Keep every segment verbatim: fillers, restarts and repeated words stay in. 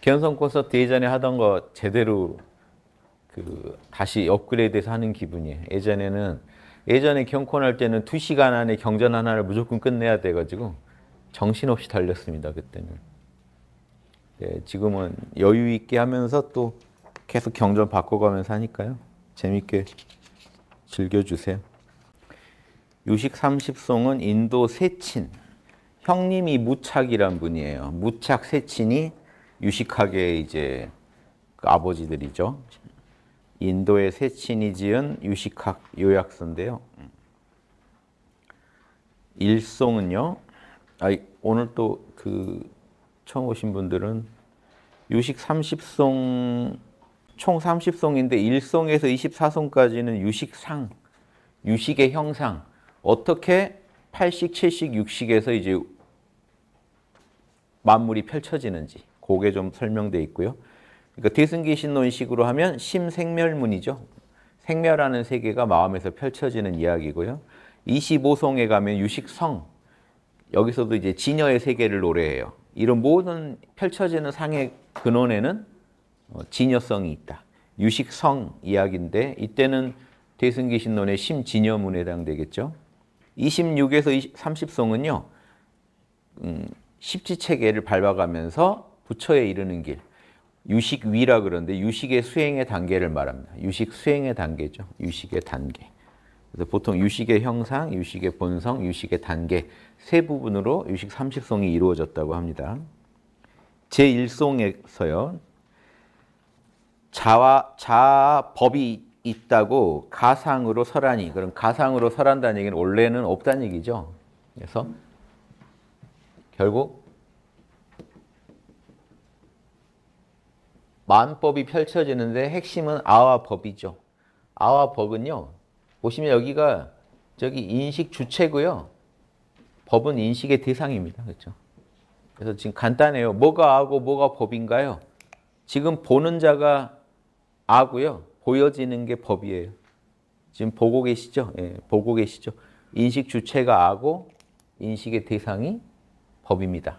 견성콘서트 예전에 하던 거 제대로 그 다시 업그레이드해서 하는 기분이에요. 예전에는 예전에 경콘 할 때는 두 시간 안에 경전 하나를 무조건 끝내야 돼가지고 정신없이 달렸습니다. 그때는. 네, 지금은 여유 있게 하면서 또 계속 경전 바꿔가면서 하니까요. 재밌게 즐겨주세요. 유식삼십송은 인도 세친, 형님이 무착이란 분이에요. 무착 세친이 유식학의 이제 그 아버지들이죠. 인도의 세친이 지은 유식학 요약서인데요. 일송은요. 아, 오늘 또 그 처음 오신 분들은 유식 삼십 송, 총 삼십 송인데 일 송에서 이십사 송까지는 유식상, 유식의 형상, 어떻게 팔 식, 칠 식, 육 식에서 이제 만물이 펼쳐지는지 그게 좀 설명되어 있고요. 그러니까 대승기신론식으로 하면 심생멸문이죠. 생멸하는 세계가 마음에서 펼쳐지는 이야기고요. 이십오 송에 가면 유식성, 여기서도 이제 진여의 세계를 노래해요. 이런 모든 펼쳐지는 상의 근원에는 진여성이 있다. 유식성 이야기인데 이때는 대승기신론의 심진여문에 해당되겠죠. 이십육에서 삼십 송은요. 음, 십지체계를 밟아가면서 부처에 이르는 길. 유식위라 그러는데 유식의 수행의 단계를 말합니다. 유식 수행의 단계죠. 유식의 단계. 그래서 보통 유식의 형상, 유식의 본성, 유식의 단계 세 부분으로 유식 삼십 송이 이루어졌다고 합니다. 제일 송에서요. 자와 자아 법이 있다고 가상으로 설하니, 그럼 가상으로 설한다는 얘기는 원래는 없다는 얘기죠. 그래서 결국 만법이 펼쳐지는데 핵심은 아와 법이죠. 아와 법은요. 보시면 여기가 저기 인식 주체고요. 법은 인식의 대상입니다. 그렇죠? 그래서 지금 간단해요. 뭐가 아고 뭐가 법인가요? 지금 보는 자가 아고요. 보여지는 게 법이에요. 지금 보고 계시죠? 예, 보고 계시죠? 인식 주체가 아고 인식의 대상이 법입니다.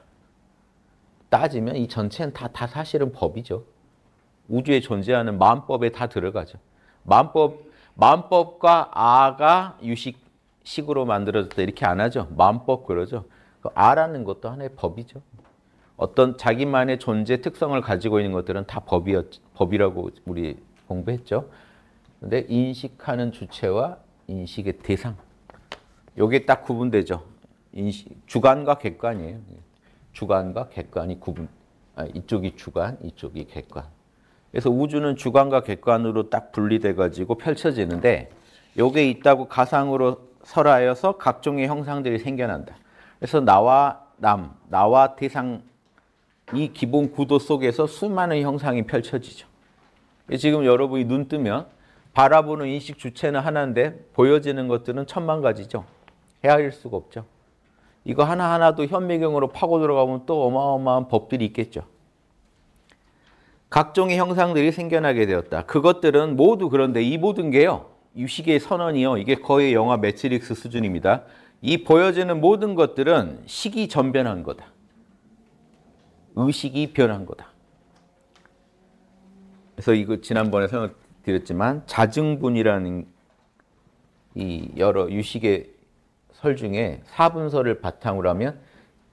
따지면 이 전체는 다, 다 사실은 법이죠. 우주에 존재하는 만법에 다 들어가죠. 만법, 만법과 아가 유식식으로 만들어졌다 이렇게 안 하죠. 만법 그러죠. 아라는 것도 하나의 법이죠. 어떤 자기만의 존재 특성을 가지고 있는 것들은 다 법이었, 법이라고 우리 공부했죠. 근데 인식하는 주체와 인식의 대상. 요게 딱 구분되죠. 인식, 주관과 객관이에요. 주관과 객관이 구분, 아, 이쪽이 주관, 이쪽이 객관. 그래서 우주는 주관과 객관으로 딱 분리돼가지고 펼쳐지는데 요게 있다고 가상으로 설하여서 각종의 형상들이 생겨난다. 그래서 나와 남, 나와 대상 이 기본 구도 속에서 수많은 형상이 펼쳐지죠. 지금 여러분이 눈 뜨면 바라보는 인식 주체는 하나인데 보여지는 것들은 천만 가지죠. 헤아릴 수가 없죠. 이거 하나하나도 현미경으로 파고 들어가면 또 어마어마한 법들이 있겠죠. 각종의 형상들이 생겨나게 되었다. 그것들은 모두 그런데 이 모든 게요. 유식의 선언이요. 이게 거의 영화 매트릭스 수준입니다. 이 보여지는 모든 것들은 식이 전변한 거다. 의식이 변한 거다. 그래서 이거 지난번에 설명드렸지만 자증분이라는 이 여러 유식의 설 중에 사분설을 바탕으로 하면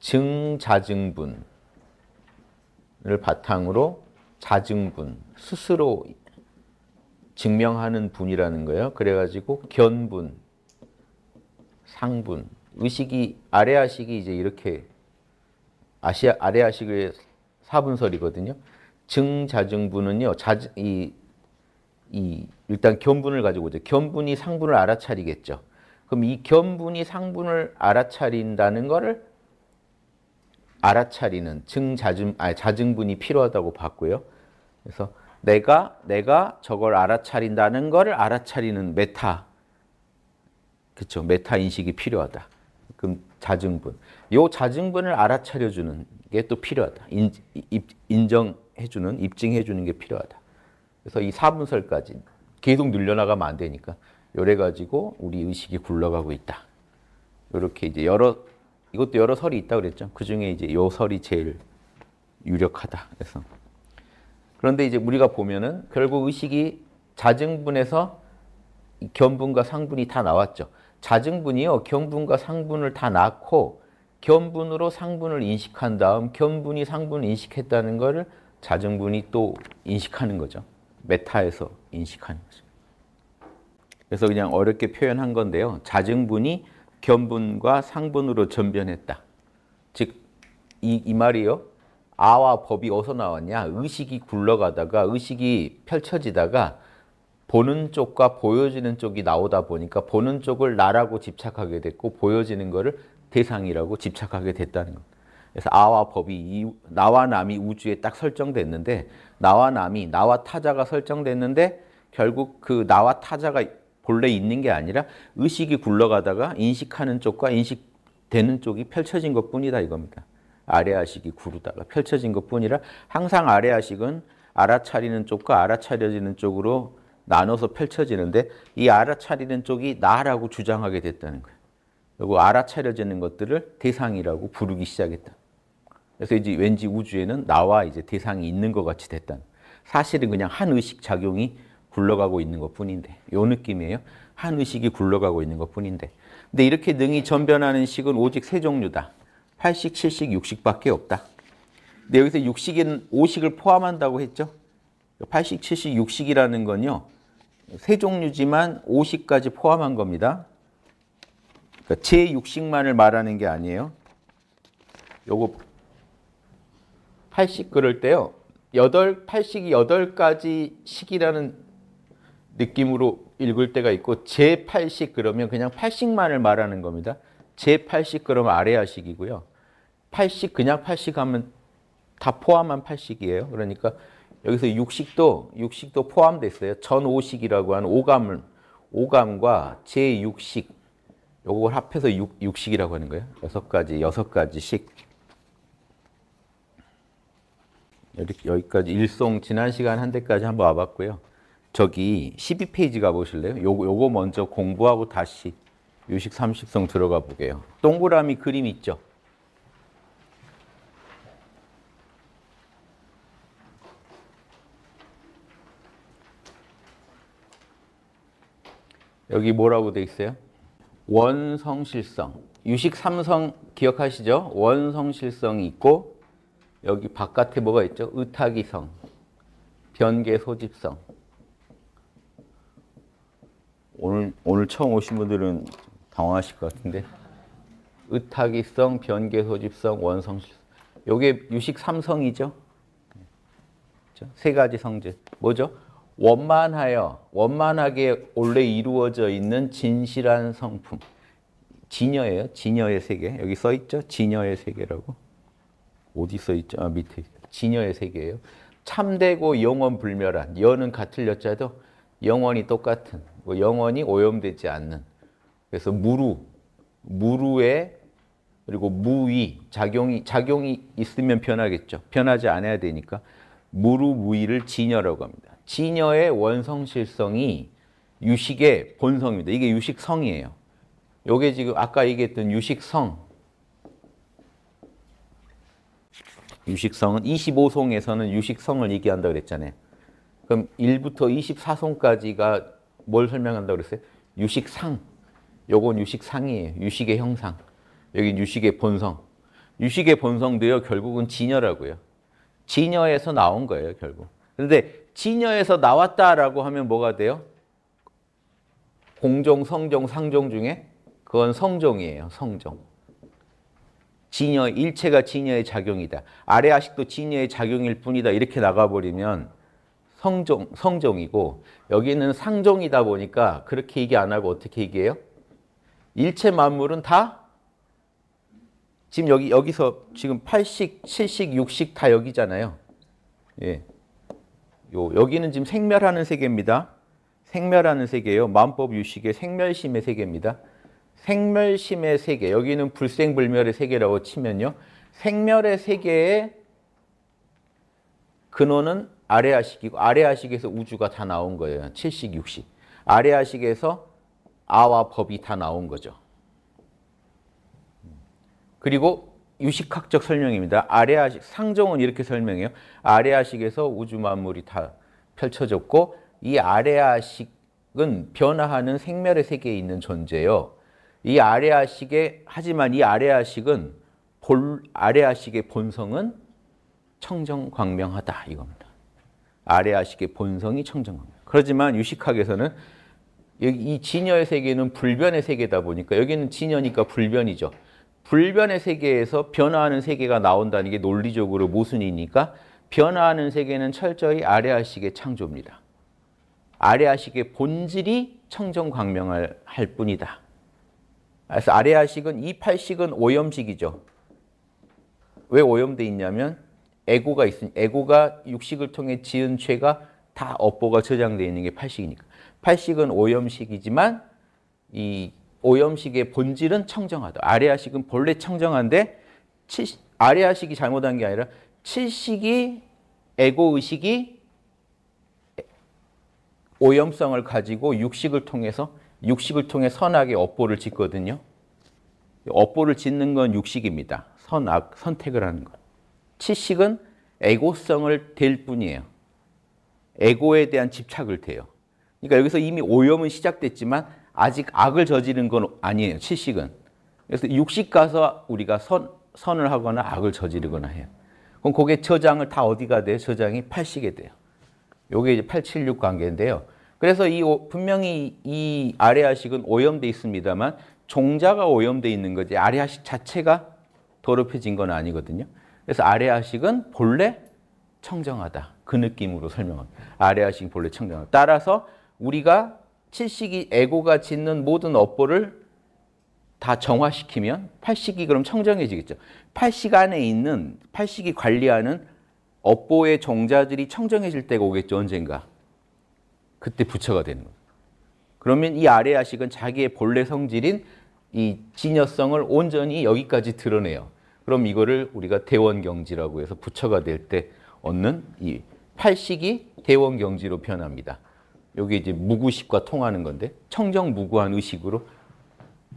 증자증분을 바탕으로 자증분, 스스로 증명하는 분이라는 거예요. 그래가지고 견분, 상분, 의식이, 아래아식이 이제 이렇게 아시아, 아래아식의 사분설이거든요. 증자증분은요, 자, 이, 이, 일단 견분을 가지고 이제 견분이 상분을 알아차리겠죠. 그럼 이 견분이 상분을 알아차린다는 거를 알아차리는 증자증, 아니, 자증분이 필요하다고 봤고요. 그래서 내가, 내가 저걸 알아차린다는 거를 알아차리는 메타. 그쵸. 메타 인식이 필요하다. 그럼 자증분. 요 자증분을 알아차려주는 게 또 필요하다. 인, 인정해주는, 입증해주는 게 필요하다. 그래서 이 사분설까지 계속 늘려나가면 안 되니까. 요래가지고 우리 의식이 굴러가고 있다. 요렇게 이제 여러, 이것도 여러 설이 있다고 그랬죠. 그 중에 이제 요 설이 제일 유력하다. 그래서 그런데 이제 우리가 보면은 결국 의식이 자증분에서 견분과 상분이 다 나왔죠. 자증분이요, 견분과 상분을 다 낳고 견분으로 상분을 인식한 다음 견분이 상분을 인식했다는 것을 자증분이 또 인식하는 거죠. 메타에서 인식하는 거죠. 그래서 그냥 어렵게 표현한 건데요. 자증분이 견분과 상분으로 전변했다. 즉, 이, 이 말이요. 아와 법이 어디서 나왔냐? 의식이 굴러가다가 의식이 펼쳐지다가 보는 쪽과 보여지는 쪽이 나오다 보니까 보는 쪽을 나라고 집착하게 됐고 보여지는 거를 대상이라고 집착하게 됐다는 겁니다. 그래서 아와 법이 이, 나와 남이 우주에 딱 설정됐는데 나와 남이, 나와 타자가 설정됐는데 결국 그 나와 타자가 본래 있는 게 아니라 의식이 굴러가다가 인식하는 쪽과 인식되는 쪽이 펼쳐진 것뿐이다 이겁니다. 아래아식이 구르다가 펼쳐진 것뿐이라 항상 아래아식은 알아차리는 쪽과 알아차려지는 쪽으로 나눠서 펼쳐지는데 이 알아차리는 쪽이 나라고 주장하게 됐다는 거예요. 그리고 알아차려지는 것들을 대상이라고 부르기 시작했다. 그래서 이제 왠지 우주에는 나와 이제 대상이 있는 것 같이 됐다. 사실은 그냥 한 의식 작용이 굴러가고 있는 것 뿐인데 요 느낌이에요. 한 의식이 굴러가고 있는 것 뿐인데 근데 이렇게 능히 전변하는 식은 오직 세 종류다. 팔식, 칠식, 육식밖에 없다. 근데 여기서 육식은 오식을 포함한다고 했죠. 팔식, 칠식, 육식이라는 건요. 세 종류지만 오식까지 포함한 겁니다. 그러니까 제육식만을 말하는 게 아니에요. 요거 팔식 그럴 때요. 여덟, 팔식이 여덟 가지 식이라는 느낌으로 읽을 때가 있고 제팔식 그러면 그냥 팔식만을 말하는 겁니다. 제팔식 그러면 아래아식이고요. 팔식 그냥 팔식 하면 다 포함한 팔식이에요. 그러니까 여기서 육식도 육식도 포함됐어요. 전오식이라고 하는 오감을 오감과 제육식 요걸 합해서 육, 육식이라고 하는 거예요. 여섯 가지 여섯 가지 식. 여기까지 일송 지난 시간 한 데까지 한번 와봤고요. 저기 십이 페이지 가보실래요? 요거, 요거 먼저 공부하고 다시 유식삼십송 들어가 보게요. 동그라미 그림 있죠? 여기 뭐라고 돼 있어요? 원성실성. 유식삼성 기억하시죠? 원성실성이 있고 여기 바깥에 뭐가 있죠? 의타기성, 변계소집성. 오늘, 오늘 처음 오신 분들은 당황하실 것 같은데 의타기성, 변계소집성, 원성실성. 요게 유식삼성이죠? 그렇죠? 세 가지 성질. 뭐죠? 원만하여, 원만하게 원래 이루어져 있는 진실한 성품. 진여예요. 진여의 세계. 여기 써있죠? 진여의 세계라고. 어디 써있죠? 아, 밑에. 진여의 세계예요. 참되고 영원 불멸한. 여는 같을 여자도 영원히 똑같은. 뭐 영원히 오염되지 않는. 그래서 무루. 무루의 그리고 무위. 작용이, 작용이 있으면 변하겠죠. 변하지 않아야 되니까. 무루 무위를 진여라고 합니다. 진여의 원성실성이 유식의 본성입니다. 이게 유식성이에요. 요게 지금 아까 얘기했던 유식성. 유식성은 이십오 송에서는 유식성을 얘기한다고 그랬잖아요. 그럼 일부터 이십사 송까지가 뭘 설명한다고 그랬어요? 유식상. 요건 유식상이에요. 유식의 형상. 여긴 유식의 본성. 유식의 본성도요, 결국은 진여라고요. 진여에서 나온 거예요, 결국. 그런데 진여에서 나왔다라고 하면 뭐가 돼요? 공종, 성종, 상종 중에 그건 성종이에요. 성종. 진여, 일체가 진여의 작용이다. 아래아식도 진여의 작용일 뿐이다. 이렇게 나가버리면 성종, 성종이고 여기는 상종이다 보니까 그렇게 얘기 안 하고 어떻게 얘기해요? 일체 만물은 다 지금 여기, 여기서 지금 팔식, 칠식, 육식 다 여기잖아요. 예. 요, 여기는 지금 생멸하는 세계입니다. 생멸하는 세계예요. 만법 유식의 생멸심의 세계입니다. 생멸심의 세계, 여기는 불생불멸의 세계라고 치면요. 생멸의 세계의 근원은 아래아식이고 아래아식에서 우주가 다 나온 거예요. 칠식, 육식. 아래아식에서 아와 법이 다 나온 거죠. 그리고 유식학적 설명입니다. 아레아식, 상종은 이렇게 설명해요. 아레아식에서 우주 만물이 다 펼쳐졌고 이 아레아식은 변화하는 생멸의 세계에 있는 존재예요. 이 아레아식의, 하지만 이 아레아식은 본, 아레아식의 본성은 청정광명하다 이겁니다. 아레아식의 본성이 청정광명. 그렇지만 유식학에서는 이 진여의 세계는 불변의 세계다 보니까 여기는 진여니까 불변이죠. 불변의 세계에서 변화하는 세계가 나온다는 게 논리적으로 모순이니까 변화하는 세계는 철저히 아레아식의 창조입니다. 아레아식의 본질이 청정광명을 할 뿐이다. 그래서 아레아식은 이팔식은 오염식이죠. 왜 오염돼 있냐면 에고가 있으니 에고가 육식을 통해 지은 죄가 다 업보가 저장되어 있는 게 팔식이니까. 팔식은 오염식이지만 이 오염식의 본질은 청정하다. 아레아식은 본래 청정한데 칠, 아레아식이 잘못한 게 아니라 칠식이 에고의식이 오염성을 가지고 육식을 통해서 육식을 통해 선악의 업보를 짓거든요. 업보를 짓는 건 육식입니다. 선악, 선택을 하는 건. 칠식은 에고성을 댈 뿐이에요. 에고에 대한 집착을 대요. 그러니까 여기서 이미 오염은 시작됐지만 아직 악을 저지른 건 아니에요. 칠식은. 그래서 육식 가서 우리가 선, 선을 하거나 악을 저지르거나 해요. 그럼 그게 저장을 다 어디가 돼요? 저장이 팔식에 돼요. 요게 이제 팔, 칠, 육 관계인데요. 그래서 이 분명히 이 아레아식은 오염돼 있습니다만 종자가 오염돼 있는 거지 아레아식 자체가 더럽혀진 건 아니거든요. 그래서 아레아식은 본래 청정하다. 그 느낌으로 설명합니다. 아레아식은 본래 청정하다. 따라서 우리가 칠식이 에고가 짓는 모든 업보를 다 정화시키면 팔식이 그럼 청정해지겠죠. 팔식 안에 있는 팔식이 관리하는 업보의 종자들이 청정해질 때가 오겠죠. 언젠가. 그때 부처가 되는 거예요. 그러면 이 아레아식은 자기의 본래 성질인 이 진여성을 온전히 여기까지 드러내요. 그럼 이거를 우리가 대원경지라고 해서 부처가 될 때 얻는 이 팔식이 대원경지로 변합니다. 여기 이제 무구식과 통하는 건데 청정무구한 의식으로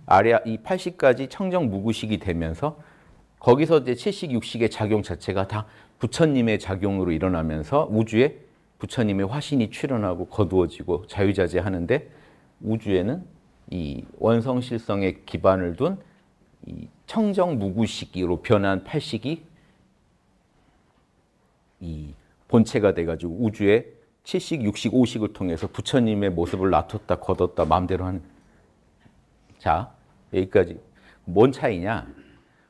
아레아 이 팔식까지 청정무구식이 되면서 거기서 이제 칠식, 육식의 작용 자체가 다 부처님의 작용으로 일어나면서 우주에 부처님의 화신이 출현하고 거두어지고 자유자재하는데 우주에는 이 원성실성에 기반을 둔 이 청정무구식으로 변한 팔식이 이 본체가 돼가지고 우주에 칠식, 육식, 오식을 통해서 부처님의 모습을 놔뒀다, 거뒀다, 마음대로 하는. 자, 여기까지. 뭔 차이냐?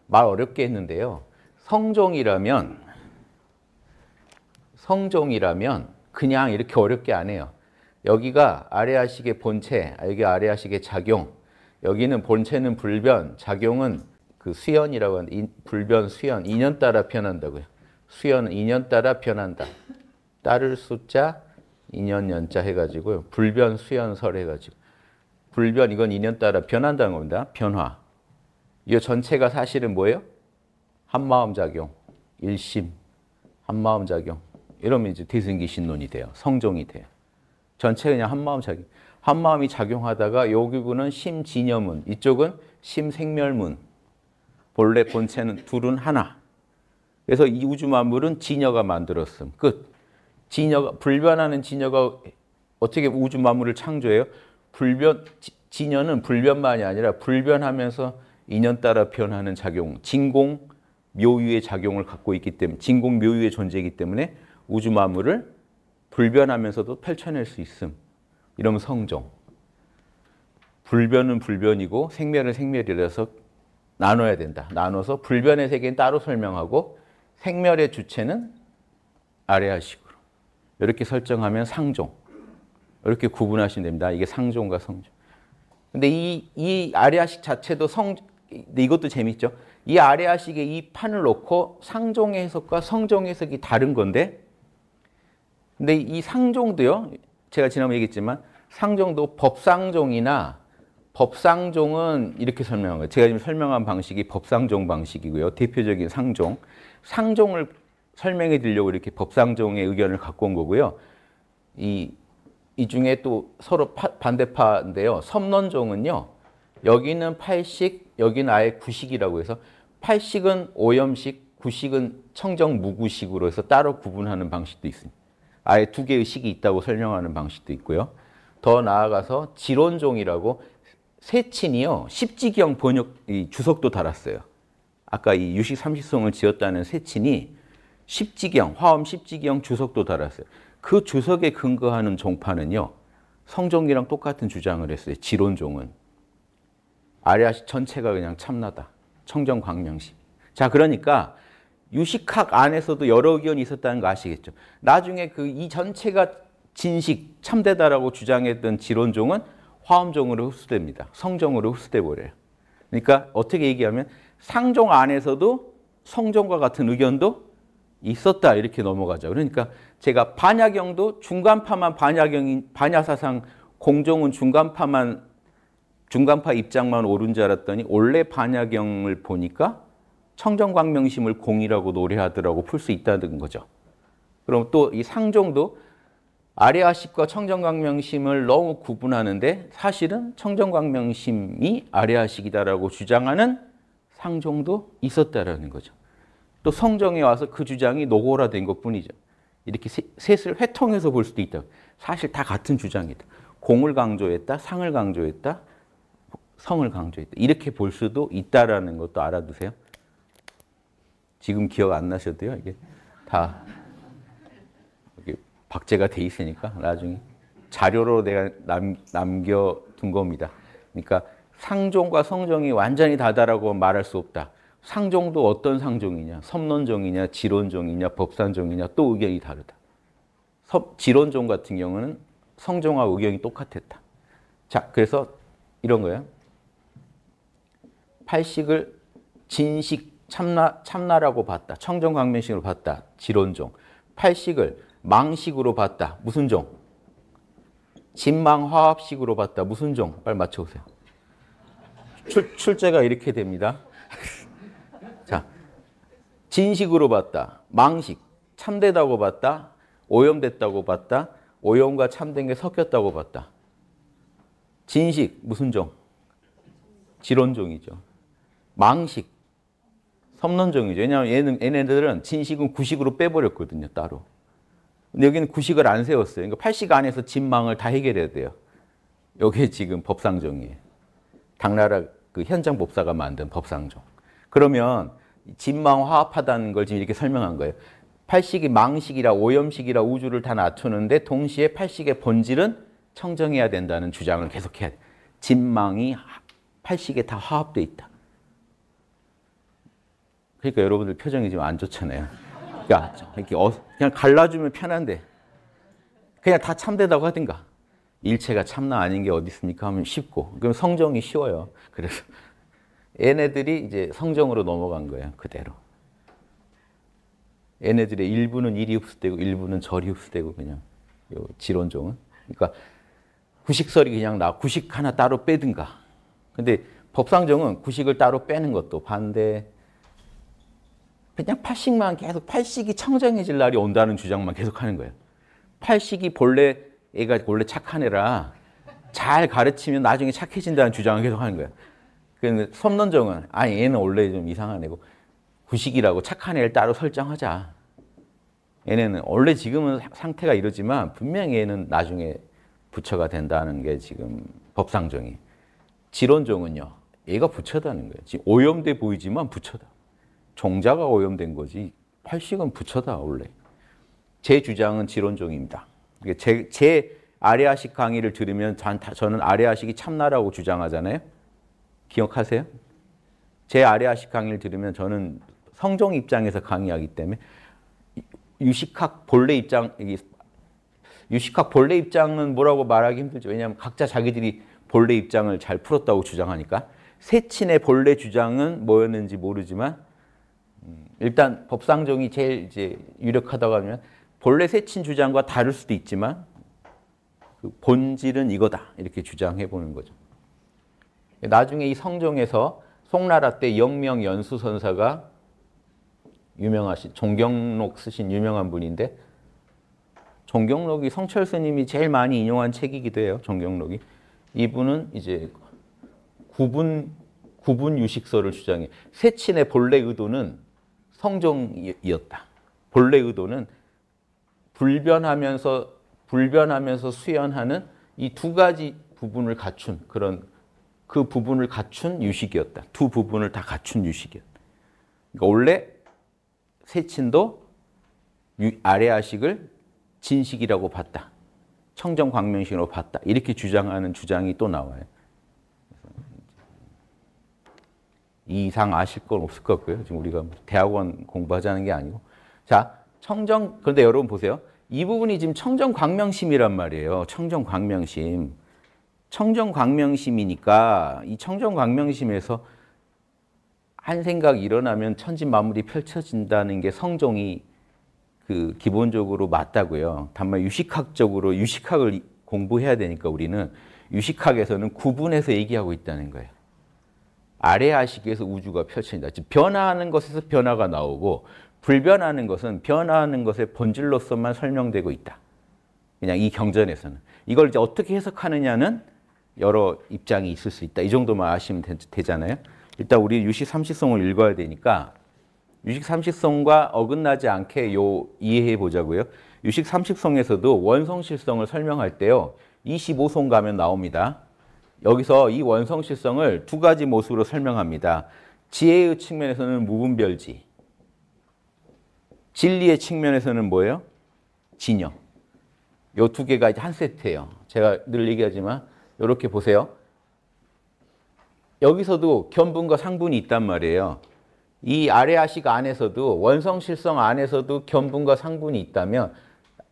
말 어렵게 했는데요. 성종이라면, 성종이라면 그냥 이렇게 어렵게 안 해요. 여기가 아레아식의 본체, 여기 아레아식의 작용, 여기는 본체는 불변, 작용은 그 수연이라고 하는데, 불변, 수연, 인연 따라 변한다고요. 수연은 인연 따라 변한다. 따를 수자, 인연 연자 해가지고요. 불변, 수연설 해가지고. 불변, 이건 인연 따라 변한다는 겁니다. 변화. 이 전체가 사실은 뭐예요? 한마음 작용, 일심, 한마음 작용. 이러면 이제 대승기신론이 돼요. 성종이 돼요. 전체 그냥 한마음 작용. 한마음이 작용하다가 여기는 심진여문, 이쪽은 심생멸문. 본래 본체는 둘은 하나. 그래서 이 우주만물은 진여가 만들었음. 끝. 진여가, 불변하는 진여가 어떻게 우주만물을 창조해요? 불변, 진여는 불변만이 아니라 불변하면서 인연 따라 변하는 작용, 진공 묘유의 작용을 갖고 있기 때문에, 진공 묘유의 존재이기 때문에 우주만물을 불변하면서도 펼쳐낼 수 있음. 이러면 성종. 불변은 불변이고 생멸은 생멸이라서 나눠야 된다. 나눠서 불변의 세계는 따로 설명하고 생멸의 주체는 아레아식으로. 이렇게 설정하면 상종. 이렇게 구분하시면 됩니다. 이게 상종과 성종. 근데 이, 이 아레아식 자체도 성, 근데 이것도 재밌죠. 이 아레아식에 이 판을 놓고 상종의 해석과 성종의 해석이 다른 건데, 근데 이 상종도요, 제가 지난번에 얘기했지만, 상종도 법상종이나 법상종은 이렇게 설명한 거예요. 제가 지금 설명한 방식이 법상종 방식이고요. 대표적인 상종. 상종을 설명해 드리려고 이렇게 법상종의 의견을 갖고 온 거고요. 이, 이 중에 또 서로 파, 반대파인데요. 섬론종은요, 여기는 팔식, 여기는 아예 구식이라고 해서 팔식은 오염식, 구식은 청정무구식으로 해서 따로 구분하는 방식도 있습니다. 아예 두 개의 식이 있다고 설명하는 방식도 있고요. 더 나아가서 지론종이라고 세친이요. 십지경 번역 이 주석도 달았어요. 아까 이 유식삼십송을 지었다는 세친이 십지경, 화엄 십지경 주석도 달았어요. 그 주석에 근거하는 종파는요. 성종이랑 똑같은 주장을 했어요. 지론종은. 아래아식 전체가 그냥 참나다. 청정광명식. 자, 그러니까 유식학 안에서도 여러 의견이 있었다는 거 아시겠죠? 나중에 그 이 전체가 진식, 참되다라고 주장했던 지론종은 화엄종으로 흡수됩니다. 성종으로 흡수돼 버려요. 그러니까 어떻게 얘기하면 상종 안에서도 성종과 같은 의견도 있었다 이렇게 넘어가죠. 그러니까 제가 반야경도 중간파만 반야경인 반야사상 공종은 중간파만 중간파 입장만 옳은 줄 알았더니 원래 반야경을 보니까 청정광명심을 공이라고 노래하더라고 풀 수 있다는 거죠. 그럼 또 이 상종도 아래아식과 청정광명심을 너무 구분하는데 사실은 청정광명심이 아래아식이다라고 주장하는 상종도 있었다라는 거죠. 또 성종에 와서 그 주장이 노골화된 것뿐이죠. 이렇게 셋을 회통해서 볼 수도 있다. 사실 다 같은 주장이다. 공을 강조했다, 상을 강조했다, 성을 강조했다. 이렇게 볼 수도 있다라는 것도 알아두세요. 지금 기억 안 나셔도요. 이게 다 박제가 돼 있으니까 나중에 자료로 내가 남, 남겨둔 겁니다. 그러니까 상종과 성종이 완전히 다다라고 말할 수 없다. 상종도 어떤 상종이냐, 섬론종이냐, 지론종이냐, 법산종이냐 또 의견이 다르다. 섭, 지론종 같은 경우는 성종과 의견이 똑같았다. 자, 그래서 이런 거예요. 팔식을 진식, 참나, 참나라고 봤다. 청정광명식으로 봤다. 지론종. 팔식을 망식으로 봤다. 무슨 종? 진망화합식으로 봤다. 무슨 종? 빨리 맞춰보세요. 출, 출제가 이렇게 됩니다. 자, 진식으로 봤다. 망식. 참되다고 봤다. 오염됐다고 봤다. 오염과 참된 게 섞였다고 봤다. 진식. 무슨 종? 지론종이죠. 망식. 섬론종이죠. 왜냐하면 얘는, 얘네들은 진식은 구식으로 빼버렸거든요. 따로. 근데 여기는 구식을 안 세웠어요. 그러니까 팔식 안에서 진망을 다 해결해야 돼요. 이게 지금 법상종이에요. 당나라 그 현장 법사가 만든 법상종. 그러면 진망 화합하다는 걸 지금 이렇게 설명한 거예요. 팔식이 망식이라 오염식이라 우주를 다 낮추는데 동시에 팔식의 본질은 청정해야 된다는 주장을 계속해야 돼요. 진망이 팔식에 다 화합돼 있다. 그러니까 여러분들 표정이 지금 안 좋잖아요. 야, 이렇게 어, 그냥 갈라주면 편한데 그냥 다 참되다고 하든가 일체가 참나 아닌 게 어디 있습니까 하면 쉽고 그럼 성정이 쉬워요. 그래서 얘네들이 이제 성정으로 넘어간 거예요. 그대로 얘네들의 일부는 일이 흡수되고 일부는 절이 흡수되고 그냥 요 지론종은 그러니까 구식설이 그냥 나 구식 하나 따로 빼든가 근데 법상종은 구식을 따로 빼는 것도 반대 그냥 팔식만 계속 팔식이 청정해질 날이 온다는 주장만 계속하는 거예요. 팔식이 본래 애가 원래 착한 애라 잘 가르치면 나중에 착해진다는 주장을 계속하는 거예요. 그런데 섬론정은 아니 얘는 원래 좀 이상한 애고 구식이라고 착한 애를 따로 설정하자. 얘네는 원래 지금은 상태가 이러지만 분명히 얘는 나중에 부처가 된다는 게 지금 법상정이. 지론정은요. 얘가 부처다는 거예요. 지금 오염돼 보이지만 부처다. 종자가 오염된 거지 팔식은 부처다 원래. 제 주장은 지론종입니다. 제, 제 아래아식 강의를 들으면 저는 아래아식이 참나라고 주장하잖아요. 기억하세요? 제 아래아식 강의를 들으면 저는 성종 입장에서 강의하기 때문에 유식학 본래 입장, 유식학 본래 입장은 뭐라고 말하기 힘들죠. 왜냐하면 각자 자기들이 본래 입장을 잘 풀었다고 주장하니까. 세친의 본래 주장은 뭐였는지 모르지만 일단 법상종이 제일 이제 유력하다고 하면 본래 세친 주장과 다를 수도 있지만 그 본질은 이거다 이렇게 주장해 보는 거죠. 나중에 이 성종에서 송나라 때 영명 연수선사가 유명하신 종경록 쓰신 유명한 분인데 종경록이 성철 스님이 제일 많이 인용한 책이기도 해요. 종경록이 이분은 이제 구분 구분 유식설을 주장해. 세친의 본래 의도는 성종이었다. 본래 의도는 불변하면서 불변하면서 수연하는 이 두 가지 부분을 갖춘 그런 그 부분을 갖춘 유식이었다. 두 부분을 다 갖춘 유식이었다. 그러니까 원래 세친도 아래아식을 진식이라고 봤다. 청정광명식으로 봤다. 이렇게 주장하는 주장이 또 나와요. 이 이상 아실 건 없을 것 같고요. 지금 우리가 대학원 공부하자는 게 아니고. 자, 청정, 그런데 여러분 보세요. 이 부분이 지금 청정광명심이란 말이에요. 청정광명심. 청정광명심이니까 이 청정광명심에서 한 생각 일어나면 천진만물이 펼쳐진다는 게 성종이 그 기본적으로 맞다고요. 다만 유식학적으로 유식학을 공부해야 되니까 우리는 유식학에서는 구분해서 얘기하고 있다는 거예요. 아래아식에서 우주가 펼쳐진다. 즉 변화하는 것에서 변화가 나오고 불변하는 것은 변화하는 것의 본질로서만 설명되고 있다. 그냥 이 경전에서는. 이걸 이제 어떻게 해석하느냐는 여러 입장이 있을 수 있다. 이 정도만 아시면 되, 되잖아요. 일단 우리 유식삼십송을 읽어야 되니까 유식삼십송과 어긋나지 않게 요 이해해 보자고요. 유식삼십송에서도 원성실성을 설명할 때요. 이십오송 가면 나옵니다. 여기서 이 원성실성을 두 가지 모습으로 설명합니다. 지혜의 측면에서는 무분별지, 진리의 측면에서는 뭐예요? 진여. 요 두 개가 이제 한 세트예요. 제가 늘 얘기하지만 이렇게 보세요. 여기서도 견분과 상분이 있단 말이에요. 이 아래아식 안에서도 원성실성 안에서도 견분과 상분이 있다면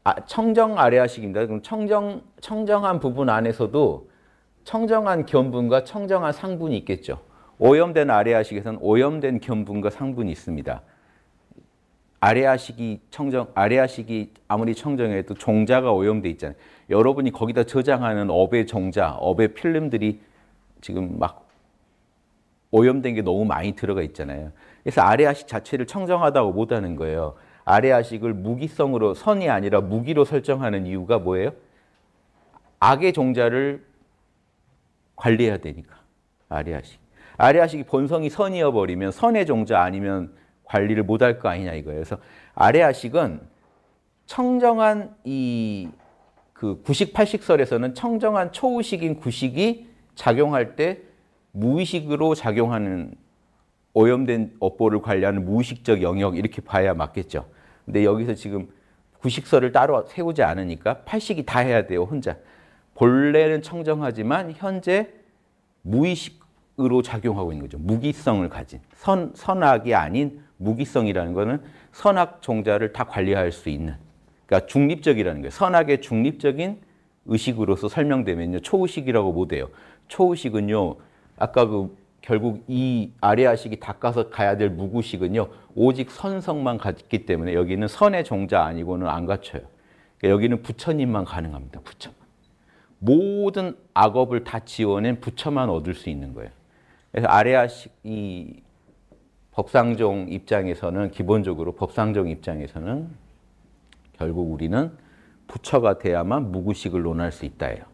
아, 청정 아래아식입니다. 그럼 청정, 청정한 부분 안에서도 청정한 견분과 청정한 상분이 있겠죠. 오염된 아래아식에서는 오염된 견분과 상분이 있습니다. 아래아식이 청정, 아래아식이 아무리 청정해도 종자가 오염돼 있잖아요. 여러분이 거기다 저장하는 업의 종자, 업의 필름들이 지금 막 오염된 게 너무 많이 들어가 있잖아요. 그래서 아래아식 자체를 청정하다고 못하는 거예요. 아래아식을 무기성으로, 선이 아니라 무기로 설정하는 이유가 뭐예요? 악의 종자를 관리해야 되니까, 아래아식. 아래아식이 본성이 선이어버리면 선의 종자 아니면 관리를 못할 거 아니냐 이거예요. 그래서 아래아식은 청정한 이 그 구식, 팔식설에서는 청정한 초우식인 구식이 작용할 때 무의식으로 작용하는 오염된 업보를 관리하는 무의식적 영역 이렇게 봐야 맞겠죠. 근데 여기서 지금 구식설을 따로 세우지 않으니까 팔식이 다 해야 돼요. 혼자. 본래는 청정하지만 현재 무의식으로 작용하고 있는 거죠. 무기성을 가진. 선, 선악이 아닌 무기성이라는 거는 선악 종자를 다 관리할 수 있는. 그러니까 중립적이라는 거예요. 선악의 중립적인 의식으로서 설명되면요. 초의식이라고 못 해요. 초의식은요. 아까 그 결국 이 아래아식이 닦아서 가야 될 무구식은요. 오직 선성만 갔기 때문에 여기는 선의 종자 아니고는 안 갖춰요. 그러니까 여기는 부처님만 가능합니다. 부처만. 모든 악업을 다 지워낸 부처만 얻을 수 있는 거예요. 그래서 아래아식 이 법상종 입장에서는 기본적으로 법상종 입장에서는 결국 우리는 부처가 돼야만 무구식을 논할 수 있다예요.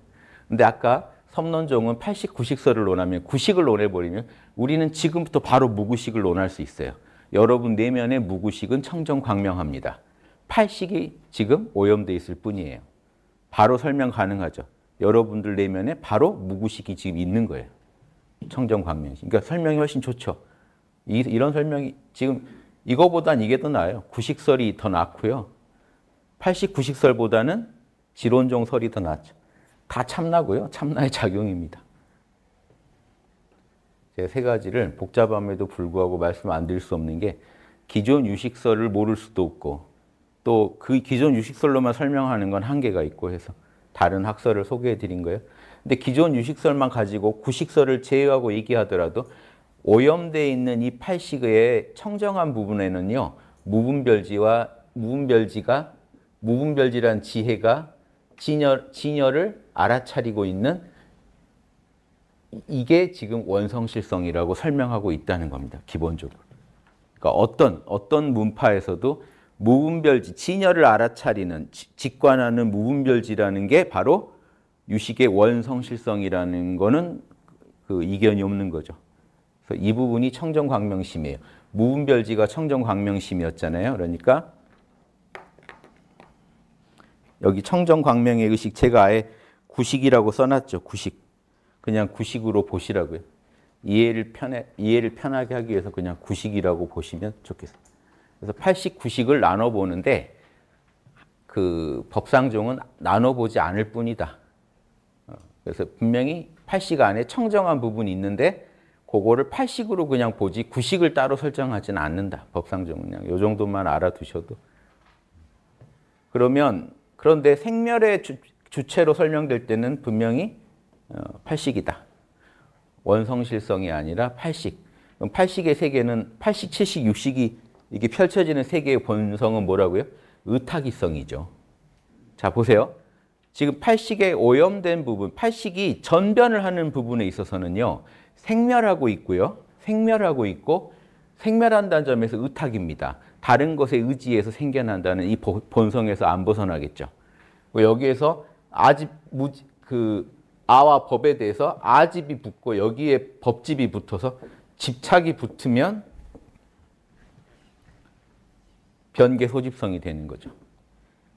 근데 아까 섬론종은 팔식, 구식설을 논하면 구식을 논해버리면 우리는 지금부터 바로 무구식을 논할 수 있어요. 여러분 내면의 무구식은 청정광명합니다. 팔식이 지금 오염되어 있을 뿐이에요. 바로 설명 가능하죠. 여러분들 내면에 바로 무구식이 지금 있는 거예요. 청정광명식. 그러니까 설명이 훨씬 좋죠. 이, 이런 설명이 지금 이거보단 이게 더 나아요. 구식설이 더 낫고요. 팔식, 구식설보다는 지론종설이 더 낫죠. 다 참나고요. 참나의 작용입니다. 제가 세 가지를 복잡함에도 불구하고 말씀 안 드릴 수 없는 게 기존 유식설을 모를 수도 없고 또 그 기존 유식설로만 설명하는 건 한계가 있고 해서 다른 학설을 소개해 드린 거예요. 근데 기존 유식설만 가지고 구식설을 제외하고 얘기하더라도 오염되어 있는 이 팔식의 청정한 부분에는요. 무분별지와 무분별지가 무분별지란 지혜가 진여, 진여를 알아차리고 있는 이게 지금 원성실성이라고 설명하고 있다는 겁니다. 기본적으로. 그러니까 어떤 어떤 문파에서도 무분별지, 진여를 알아차리는 직관하는 무분별지라는 게 바로 유식의 원성실성이라는 거는 그 이견이 없는 거죠. 그래서 이 부분이 청정광명심이에요. 무분별지가 청정광명심이었잖아요. 그러니까 여기 청정광명의 의식, 제가 아예 구식이라고 써놨죠. 구식. 그냥 구식으로 보시라고요. 이해를, 편해, 이해를 편하게 하기 위해서 그냥 구식이라고 보시면 좋겠어요. 그래서 팔식, 구식을 나눠보는데 그 법상종은 나눠보지 않을 뿐이다. 그래서 분명히 팔식 안에 청정한 부분이 있는데 그거를 팔식으로 그냥 보지 구식을 따로 설정하지는 않는다. 법상종은 그냥 이 정도만 알아두셔도. 그러면 그런데 생멸의 주, 주체로 설명될 때는 분명히 팔식이다. 원성실성이 아니라 팔식. 그럼 팔식의 세계는 팔식, 칠식, 육식이 이게 펼쳐지는 세계의 본성은 뭐라고요? 의탁이성이죠. 자, 보세요. 지금 팔식에 오염된 부분, 팔식이 전변을 하는 부분에 있어서는요. 생멸하고 있고요. 생멸하고 있고 생멸한다는 점에서 의탁입니다. 다른 것에 의지해서 생겨난다는 이 본성에서 안 벗어나겠죠. 여기에서 아집, 무지, 그 아와 법에 대해서 아집이 붙고 여기에 법집이 붙어서 집착이 붙으면 변계 소집성이 되는 거죠.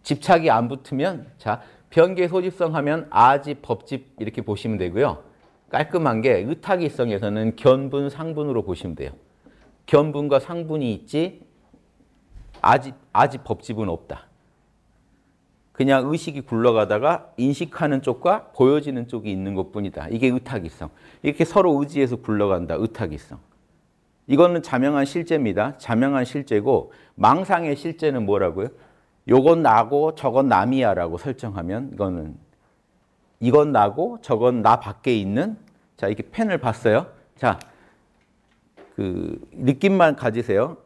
집착이 안 붙으면, 자, 변계 소집성 하면 아집, 법집 이렇게 보시면 되고요. 깔끔한 게 의탁이성에서는 견분, 상분으로 보시면 돼요. 견분과 상분이 있지 아집, 아집, 법집은 없다. 그냥 의식이 굴러가다가 인식하는 쪽과 보여지는 쪽이 있는 것뿐이다. 이게 의탁이성. 이렇게 서로 의지해서 굴러간다. 의탁이성. 이거는 자명한 실제입니다. 자명한 실제고 망상의 실제는 뭐라고요? 요건 나고 저건 남이야 라고 설정하면 이거는 이건 나고 저건 나 밖에 있는, 자, 이렇게 펜을 봤어요. 자, 그 느낌만 가지세요.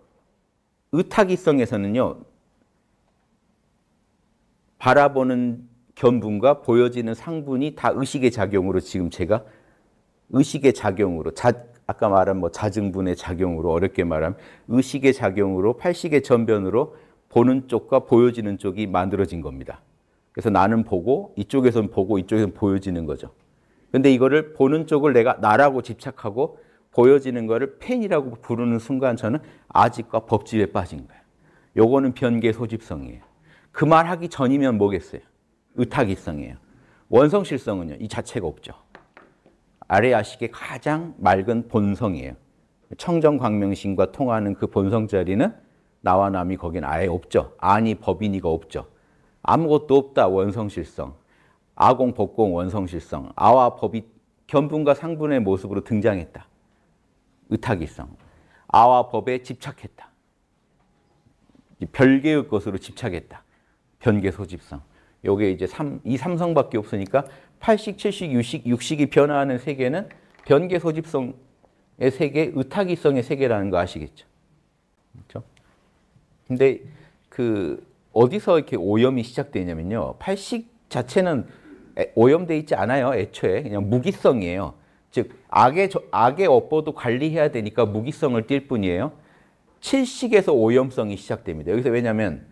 의탁이성에서는요. 바라보는 견분과 보여지는 상분이 다 의식의 작용으로 지금 제가 의식의 작용으로 자, 아까 말한 뭐 자증분의 작용으로 어렵게 말하면 의식의 작용으로 팔식의 전변으로 보는 쪽과 보여지는 쪽이 만들어진 겁니다. 그래서 나는 보고 이쪽에선 보고 이쪽에선 보여지는 거죠. 근데 이거를 보는 쪽을 내가 나라고 집착하고 보여지는 거를 펜이라고 부르는 순간 저는 아집과 법집에 빠진 거예요. 요거는 변계 소집성이에요. 그 말 하기 전이면 뭐겠어요? 의탁이성이에요. 원성실성은요. 이 자체가 없죠. 아래야식의 가장 맑은 본성이에요. 청정광명심과 통하는 그 본성 자리는 나와 남이 거긴 아예 없죠. 아니 법이니가 없죠. 아무것도 없다. 원성실성. 아공, 법공, 원성실성. 아와 법이 견분과 상분의 모습으로 등장했다. 의탁이성. 아와 법에 집착했다. 별개의 것으로 집착했다. 변계 소집성. 요게 이제 삼, 이 삼성밖에 없으니까 팔식, 칠식, 육식, 육식이 변화하는 세계는 변계 소집성의 세계, 의탁이성의 세계라는 거 아시겠죠? 그렇죠? 근데 그 어디서 이렇게 오염이 시작되냐면요. 팔식 자체는 오염돼 있지 않아요. 애초에 그냥 무기성이에요. 즉 악의 악의 업보도 관리해야 되니까 무기성을 띌 뿐이에요. 칠식에서 오염성이 시작됩니다. 여기서 왜냐면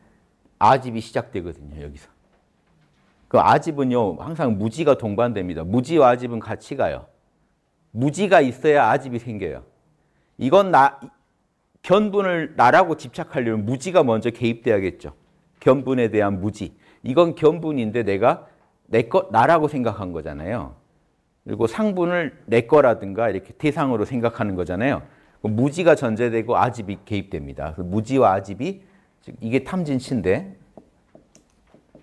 아집이 시작되거든요. 여기서. 그 아집은요. 항상 무지가 동반됩니다. 무지와 아집은 같이 가요. 무지가 있어야 아집이 생겨요. 이건 나, 견분을 나라고 집착하려면 무지가 먼저 개입돼야겠죠. 견분에 대한 무지. 이건 견분인데 내가 내 거, 나라고 생각한 거잖아요. 그리고 상분을 내 거라든가 이렇게 대상으로 생각하는 거잖아요. 무지가 전제되고 아집이 개입됩니다. 무지와 아집이 즉 이게 탐진치인데,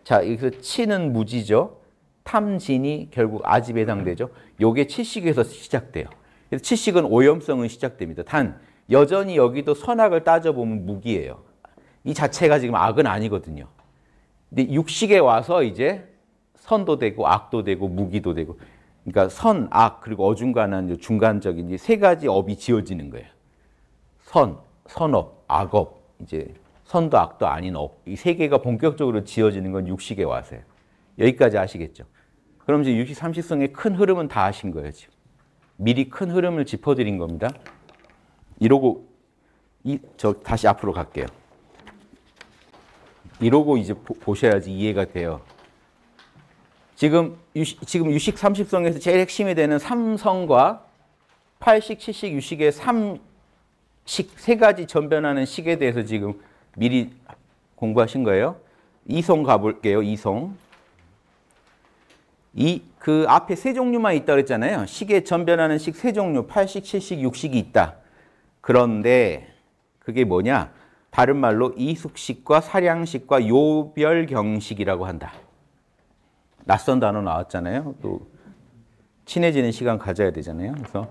자, 여기서 치는 무지죠. 탐진이 결국 아집에 해당되죠. 요게 칠식에서 시작돼요. 그래서 칠식은 오염성은 시작됩니다. 단 여전히 여기도 선악을 따져보면 무기예요. 이 자체가 지금 악은 아니거든요. 근데 육식에 와서 이제 선도 되고 악도 되고 무기도 되고, 그러니까 선, 악, 그리고 어중간한 중간적인 이 세 가지 업이 지어지는 거예요. 선, 선업, 악업, 이제 선도 악도 아닌 업. 이 세 개가 본격적으로 지어지는 건 육식에 와서요. 여기까지 아시겠죠? 그럼 이제 유식삼십송의 큰 흐름은 다 아신 거예요, 지금. 미리 큰 흐름을 짚어드린 겁니다. 이러고, 이, 저 다시 앞으로 갈게요. 이러고 이제 보, 보셔야지 이해가 돼요. 지금, 유식, 지금 유식삼십송에서 제일 핵심이 되는 삼성과 팔식, 칠식, 유식의 삼식 세 가지 전변하는 식에 대해서 지금 미리 공부하신 거예요. 이성 가볼게요. 이성. 이 그 앞에 세 종류만 있다 그랬잖아요. 식에 전변하는 식 세 종류, 팔식, 칠식, 육식이 있다. 그런데 그게 뭐냐? 다른 말로 이숙식과 사량식과 요별경식이라고 한다. 낯선 단어 나왔잖아요. 또 친해지는 시간 가져야 되잖아요. 그래서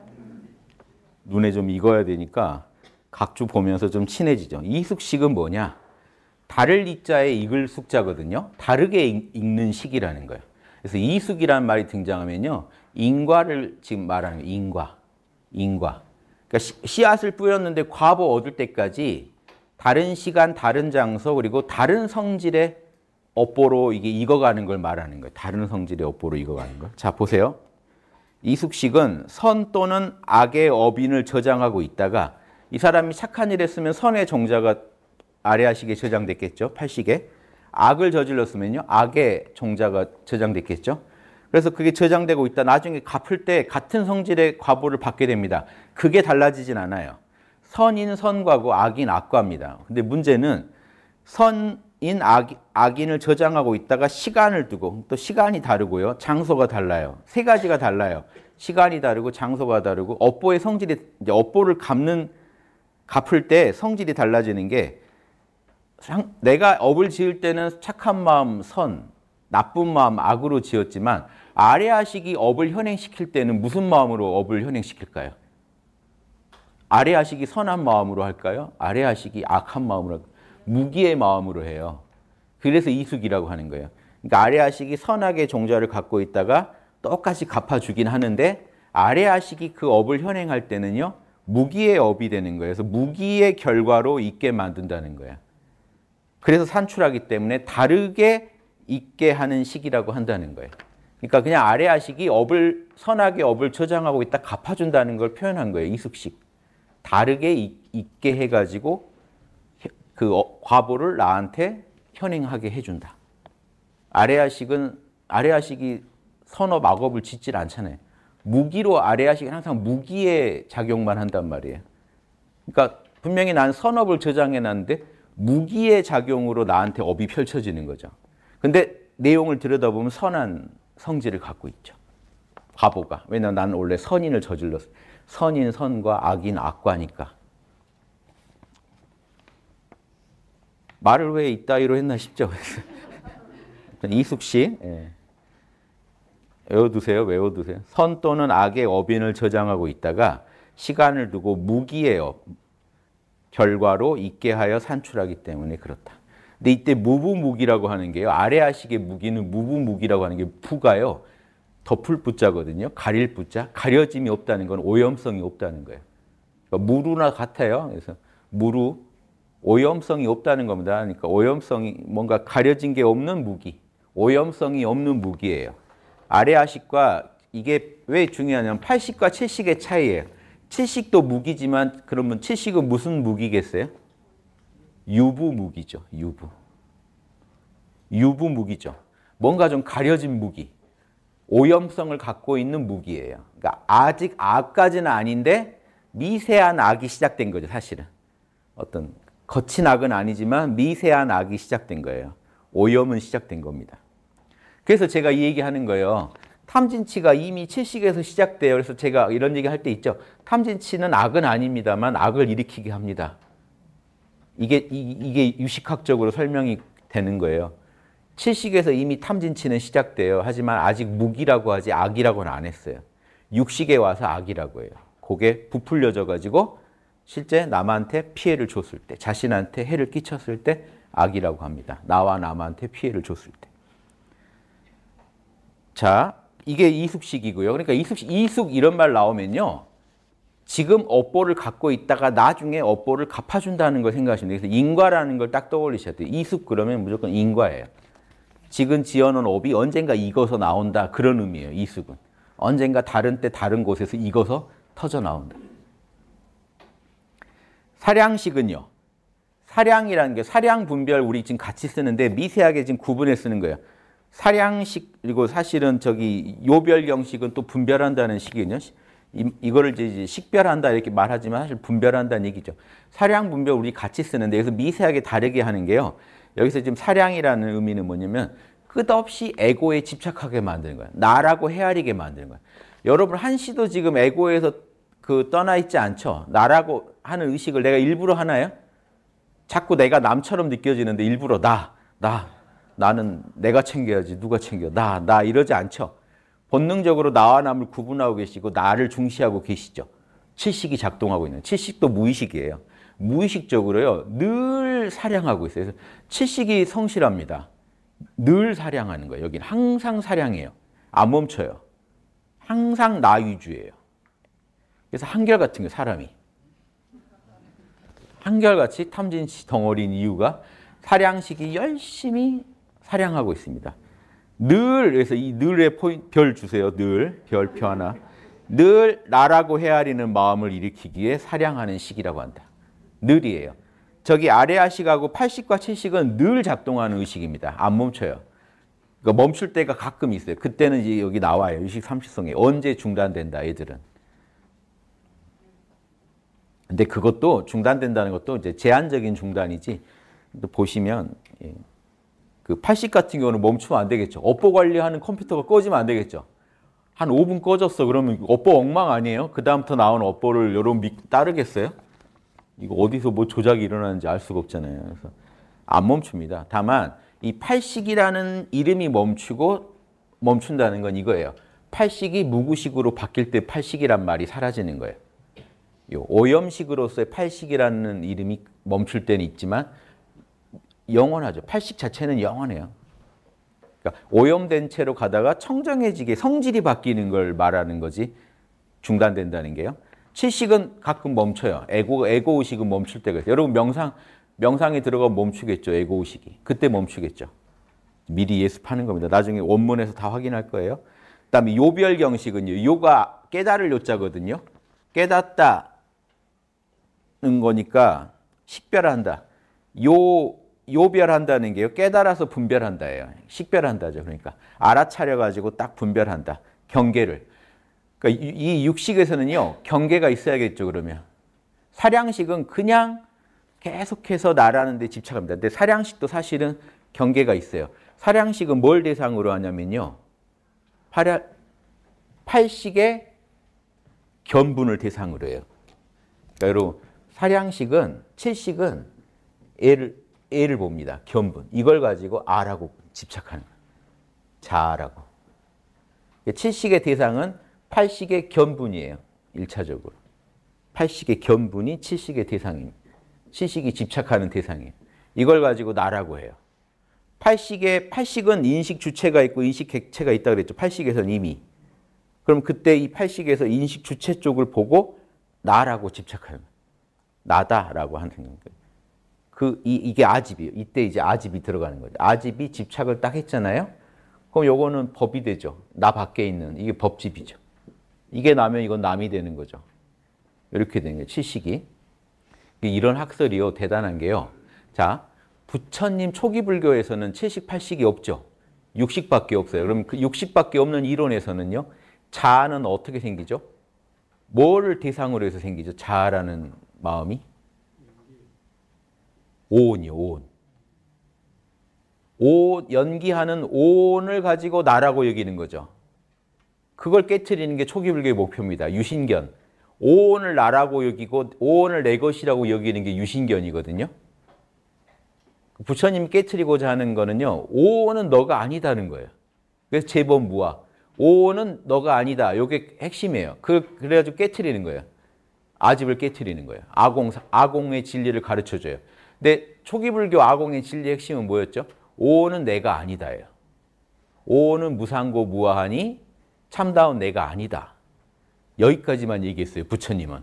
눈에 좀 익어야 되니까 각주 보면서 좀 친해지죠. 이숙식은 뭐냐? 다를 이자에 익을 숙자거든요. 다르게 익는 식이라는 거예요. 그래서 이숙이라는 말이 등장하면요, 인과를 지금 말하는 거예요. 인과, 인과. 그러니까 씨, 씨앗을 뿌렸는데 과보 얻을 때까지 다른 시간, 다른 장소, 그리고 다른 성질의 업보로 이게 익어가는 걸 말하는 거예요. 다른 성질의 업보로 익어가는 걸. 자, 보세요. 이숙식은 선 또는 악의 업인을 저장하고 있다가 이 사람이 착한 일 했으면 선의 종자가 아래하식에 저장됐겠죠. 팔식에. 악을 저질렀으면요, 악의 종자가 저장됐겠죠. 그래서 그게 저장되고 있다. 나중에 갚을 때 같은 성질의 과보를 받게 됩니다. 그게 달라지진 않아요. 선인 선과고 악인 악과입니다. 근데 문제는 선인 악, 악인을 저장하고 있다가 시간을 두고, 또 시간이 다르고요, 장소가 달라요. 세 가지가 달라요. 시간이 다르고 장소가 다르고 업보의 성질이, 이제 업보를 갚는, 갚을 때 성질이 달라지는 게, 내가 업을 지을 때는 착한 마음 선, 나쁜 마음 악으로 지었지만 아래아식이 업을 현행시킬 때는 무슨 마음으로 업을 현행시킬까요? 아래아식이 선한 마음으로 할까요? 아래아식이 악한 마음으로 할까요? 무기의 마음으로 해요. 그래서 이숙이라고 하는 거예요. 그러니까 아래아식이 선악의 종자를 갖고 있다가 똑같이 갚아주긴 하는데 아래아식이 그 업을 현행할 때는요, 무기의 업이 되는 거예요. 그래서 무기의 결과로 있게 만든다는 거예요. 그래서 산출하기 때문에 다르게 있게 하는 식이라고 한다는 거예요. 그러니까 그냥 아래아식이 업을, 선악의 업을 저장하고 있다 갚아준다는 걸 표현한 거예요. 이숙식. 다르게 있게 해가지고 그 과보를 나한테 현행하게 해준다. 아래아식은, 아래아식이 선업, 악업을 짓질 않잖아요. 무기로, 아래아식은 항상 무기의 작용만 한단 말이에요. 그러니까 분명히 난 선업을 저장해놨는데 무기의 작용으로 나한테 업이 펼쳐지는 거죠. 근데 내용을 들여다보면 선한 성질을 갖고 있죠. 과보가. 왜냐하면 나는 원래 선인을 저질렀어. 선인 선과 악인 악과니까. 말을 왜 이따위로 했나 싶죠. 이숙식. 예. 외워두세요. 외워두세요. 선 또는 악의 업인을 저장하고 있다가 시간을 두고 무기의 업. 결과로 있게 하여 산출하기 때문에 그렇다. 근데 이때 무부무기라고 하는 게요, 아래아식의 무기는 무부무기라고 하는 게 부가요, 덮을 부자거든요. 가릴 부자. 가려짐이 없다는 건 오염성이 없다는 거예요. 그러니까 무루나 같아요. 그래서 무루, 오염성이 없다는 겁니다. 그러니까 오염성이, 뭔가 가려진 게 없는 무기, 오염성이 없는 무기예요. 아래아식과, 이게 왜 중요하냐면 팔식과 칠식의 차이예요. 칠식도 무기지만, 그러면 칠식은 무슨 무기겠어요? 유부무기죠. 유부. 유부무기죠. 뭔가 좀 가려진 무기. 오염성을 갖고 있는 무기예요. 그러니까 아직 악까지는 아닌데 미세한 악이 시작된 거죠. 사실은. 어떤 거친 악은 아니지만 미세한 악이 시작된 거예요. 오염은 시작된 겁니다. 그래서 제가 이 얘기하는 거예요. 탐진치가 이미 칠식에서 시작돼요. 그래서 제가 이런 얘기 할 때 있죠. 탐진치는 악은 아닙니다만 악을 일으키게 합니다. 이게, 이, 이게 유식학적으로 설명이 되는 거예요. 칠식에서 이미 탐진치는 시작돼요. 하지만 아직 무기라고 하지 악이라고는 안 했어요. 육식에 와서 악이라고 해요. 그게 부풀려져 가지고 실제 남한테 피해를 줬을 때, 자신한테 해를 끼쳤을 때 악이라고 합니다. 나와 남한테 피해를 줬을 때. 자, 이게 이숙식이고요. 그러니까 이숙식, 이숙 이런 말 나오면요, 지금 업보를 갖고 있다가 나중에 업보를 갚아준다는 걸 생각하시면 돼요. 그래서 인과라는 걸 딱 떠올리셔야 돼요. 이숙 그러면 무조건 인과예요. 지금 지어놓은 업이 언젠가 익어서 나온다. 그런 의미예요. 이숙은. 언젠가 다른 때 다른 곳에서 익어서 터져 나온다. 사량식은요. 사량이라는 게, 사량 분별 우리 지금 같이 쓰는데 미세하게 지금 구분해 쓰는 거예요. 사량식, 그리고 사실은 저기 요별경식은 또 분별한다는 식이거든요. 이, 이거를 이제 식별한다 이렇게 말하지만 사실 분별한다는 얘기죠. 사량, 분별 우리 같이 쓰는데 여기서 미세하게 다르게 하는 게요. 여기서 지금 사량이라는 의미는 뭐냐면 끝없이 에고에 집착하게 만드는 거야. 나라고 헤아리게 만드는 거야. 여러분 한시도 지금 에고에서 그 떠나 있지 않죠? 나라고 하는 의식을 내가 일부러 하나요? 자꾸 내가 남처럼 느껴지는데 일부러 나, 나, 나는 내가 챙겨야지 누가 챙겨, 나, 나 이러지 않죠? 본능적으로 나와 남을 구분하고 계시고 나를 중시하고 계시죠. 칠식이 작동하고 있는, 칠식도 무의식이에요. 무의식적으로요, 늘 사량하고 있어요. 그래서 칠식이 성실합니다. 늘 사량하는 거예요. 여기는 항상 사량해요. 안 멈춰요. 항상 나 위주예요. 그래서 한결같은 게 사람이. 한결같이 탐진치 덩어리인 이유가 사량식이 열심히 사량하고 있습니다. 늘, 그래서 이 늘의 포인트, 별 주세요. 늘, 별 표 하나. 늘 나라고 헤아리는 마음을 일으키기에 사량하는 식이라고 한다. 늘이에요. 저기 아레아식하고 팔식과 칠식은 늘 작동하는 의식입니다. 안 멈춰요. 그러니까 멈출 때가 가끔 있어요. 그때는 이제 여기 나와요. 유식삼십송에. 언제 중단된다, 얘들은. 근데 그것도 중단된다는 것도 이제 제한적인 중단이지. 또 보시면 예. 그 팔식 같은 경우는 멈추면 안 되겠죠. 업보 관리하는 컴퓨터가 꺼지면 안 되겠죠. 한 오 분 꺼졌어. 그러면 업보 엉망 아니에요? 그 다음부터 나온 업보를 여러분 믿, 따르겠어요? 이거 어디서 뭐 조작이 일어나는지 알 수가 없잖아요. 그래서 안 멈춥니다. 다만 이 팔식이라는 이름이 멈추고 멈춘다는 건 이거예요. 팔식이 무구식으로 바뀔 때 팔식이란 말이 사라지는 거예요. 요 오염식으로서의 팔식이라는 이름이 멈출 때는 있지만 영원하죠. 팔식 자체는 영원해요. 그러니까 오염된 채로 가다가 청정해지게 성질이 바뀌는 걸 말하는 거지 중단된다는 게요. 칠식은 가끔 멈춰요. 에고, 에고의식은 멈출 때가 있어요. 여러분 명상, 명상에 들어가면 멈추겠죠. 에고의식이. 그때 멈추겠죠. 미리 예습하는 겁니다. 나중에 원문에서 다 확인할 거예요. 그 다음에 요별경식은요. 요가 깨달을 요자거든요. 깨닫다는 거니까 식별한다. 요, 요별한다는 게요. 깨달아서 분별한다예요. 식별한다죠. 그러니까 알아차려가지고 딱 분별한다. 경계를. 그러니까 이 육식에서는요. 경계가 있어야겠죠. 그러면. 사량식은 그냥 계속해서 나라는 데 집착합니다. 근데 사량식도 사실은 경계가 있어요. 사량식은 뭘 대상으로 하냐면요. 팔식의 견분을 대상으로 해요. 그러니까 여러분 사량식은, 칠식은 애를, 애를 봅니다. 견분. 이걸 가지고 아라고 집착하는 거예요. 자아라고. 칠식의 대상은 팔식의 견분이에요. 일차적으로. 팔식의 견분이 칠식의 대상입니다. 칠식이 집착하는 대상이에요. 이걸 가지고 나라고 해요. 팔식의, 팔식은 인식 주체가 있고 인식 객체가 있다고 그랬죠. 팔식에서는 이미. 그럼 그때 이 팔식에서 인식 주체 쪽을 보고 나라고 집착하는 거예요. 나다라고 하는 거예요. 그, 이, 이게 아집이에요. 이때 이제 아집이 들어가는 거죠. 아집이 집착을 딱 했잖아요. 그럼 요거는 법이 되죠. 나 밖에 있는, 이게 법집이죠. 이게 나면 이건 남이 되는 거죠. 이렇게 되는 거예요. 칠식이. 이런 학설이요. 대단한 게요. 자, 부처님 초기 불교에서는 칠식, 팔식이 없죠. 육식밖에 없어요. 그럼 그 육식밖에 없는 이론에서는요. 자아는 어떻게 생기죠? 뭐를 대상으로 해서 생기죠? 자아라는 마음이? 오온이요. 오온. 오온, 연기하는 오온을 가지고 나라고 여기는 거죠. 그걸 깨트리는 게 초기 불교의 목표입니다. 유신견. 오온을 나라고 여기고 오온을 내 것이라고 여기는 게 유신견이거든요. 부처님이 깨트리고자 하는 거는요. 오온은 너가 아니다는 거예요. 그래서 제법무아. 오온은 너가 아니다. 이게 핵심이에요. 그, 그래가지고 깨트리는 거예요. 아집을 깨트리는 거예요. 아공, 아공의 진리를 가르쳐줘요. 근데 초기 불교 아공의 진리의 핵심은 뭐였죠? 오온은 내가 아니다예요. 오온은 무상고 무아하니 참다운 내가 아니다. 여기까지만 얘기했어요. 부처님은.